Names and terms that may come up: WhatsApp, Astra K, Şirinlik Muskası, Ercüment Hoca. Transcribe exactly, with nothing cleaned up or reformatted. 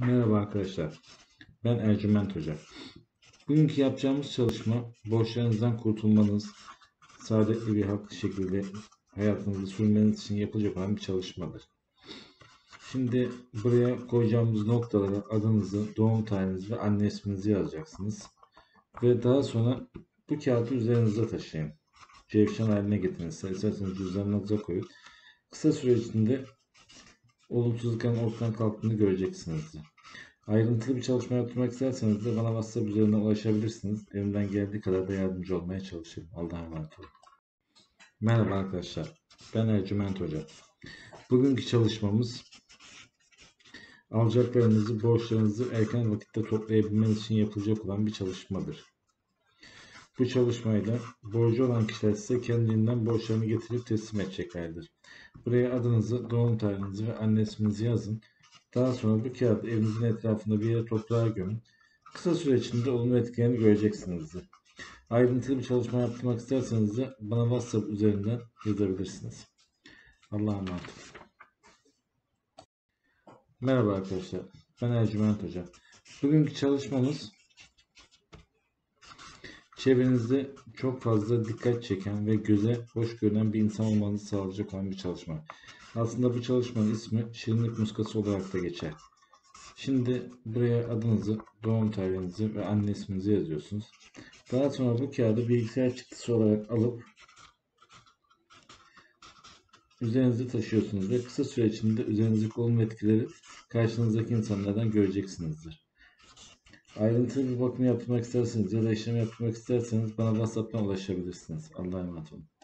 Merhaba arkadaşlar, ben Ercüment Hoca. Bugünkü yapacağımız çalışma borçlarınızdan kurtulmanız, saadetli bir haklı şekilde hayatınızı sürmeniz için yapılacak olan bir çalışmadır. Şimdi buraya koyacağımız noktalara adınızı, doğum tarihinizi ve anne isminizi yazacaksınız. Ve daha sonra bu kağıdı üzerinize taşıyın. Cevşen haline getirin. İsterseniz cüzdanınıza koyun. Kısa süre içinde olumsuzlukların ortadan kalktığını göreceksiniz. Ayrıntılı bir çalışma yapmak isterseniz de bana WhatsApp üzerinden ulaşabilirsiniz. Elimden geldiği kadar da yardımcı olmaya çalışırım. Allah'a emanet olun. Merhaba arkadaşlar. Ben Ercüment Hoca. Bugünkü çalışmamız alacaklarınızı, borçlarınızı erken vakitte toplayabilmeniz için yapılacak olan bir çalışmadır. Bu çalışmayla borcu olan kişiler size kendinden borçlarını getirip teslim edeceklerdir. Buraya adınızı, doğum tarihinizi ve anne isminizi yazın. Daha sonra bu kağıt evinizin etrafında bir yere toprağa gömün. Kısa süre içinde olumlu etkilerini göreceksinizdir. Ayrıntılı bir çalışma yapmak isterseniz de bana WhatsApp üzerinden yazabilirsiniz. Allah'a emanet olun. Merhaba arkadaşlar, ben Ercüment Hoca. Bugünkü çalışmamız çevrenizde çok fazla dikkat çeken ve göze hoş görünen bir insan olmanızı sağlayacak olan bir çalışma. Aslında bu çalışmanın ismi Şirinlik Muskası olarak da geçer. Şimdi buraya adınızı, doğum tarihinizi ve anne isminizi yazıyorsunuz. Daha sonra bu kağıdı bilgisayar çıktısı olarak alıp üzerinizi taşıyorsunuz ve kısa süre içinde üzerinizdeki olumlu etkileri karşınızdaki insanlardan göreceksinizdir. Ayrıntılı bir bakım yapmak isterseniz ya da işlem yapmak isterseniz bana WhatsApp'tan ulaşabilirsiniz. Allah'a emanet olun.